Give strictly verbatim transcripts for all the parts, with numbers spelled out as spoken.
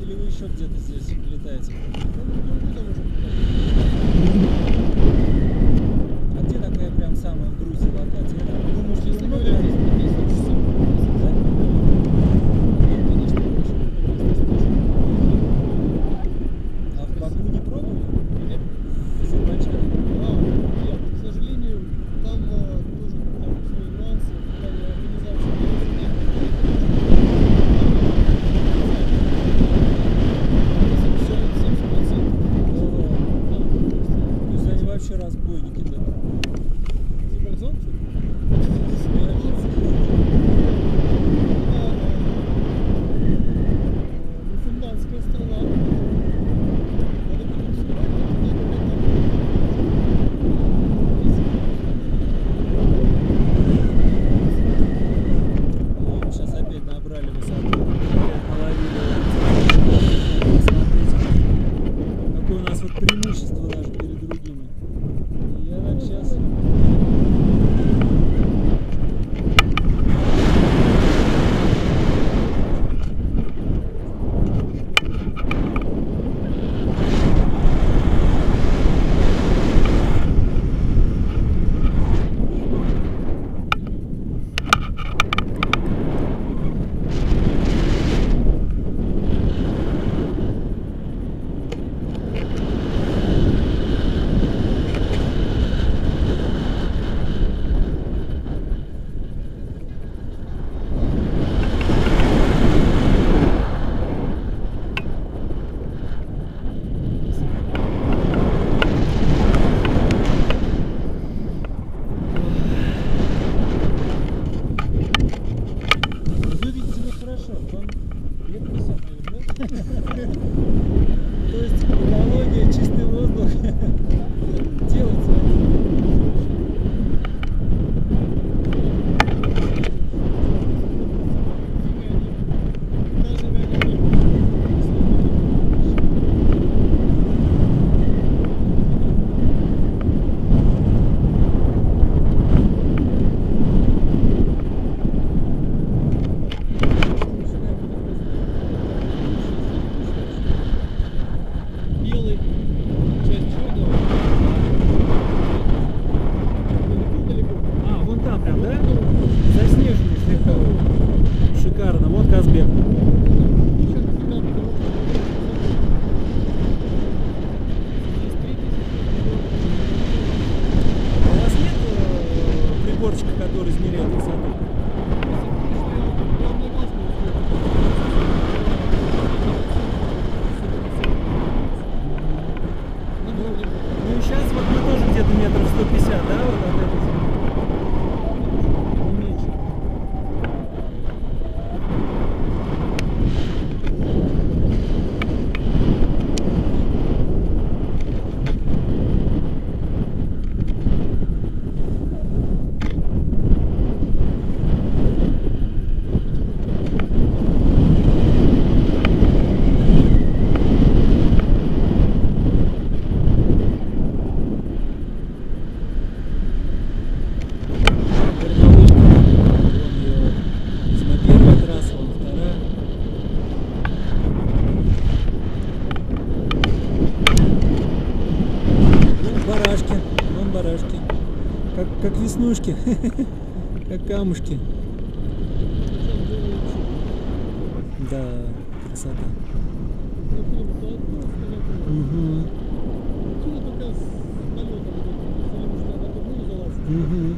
Или вы еще где-то здесь летаете? А где такая прям самая в Грузии локация? Я думаю, что если мы реально здесь находимся. А в Баку не пробовали? Нет. Нет, к сожалению, там тоже свои нюансы, организация. Разбойники, да. За горизонт? Мусульманская страна. Сейчас опять набрали высоту. Половину. Какое у нас вот преимущество даже перед другими. Сейчас. сто пятьдесят, да, вот от этой? Как веснушки, как камушки. Да, красота. Угу. Угу.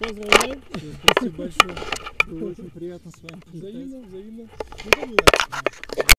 Поздравляю. Спасибо большое. Было очень приятно с вами. Взаимно, взаимно.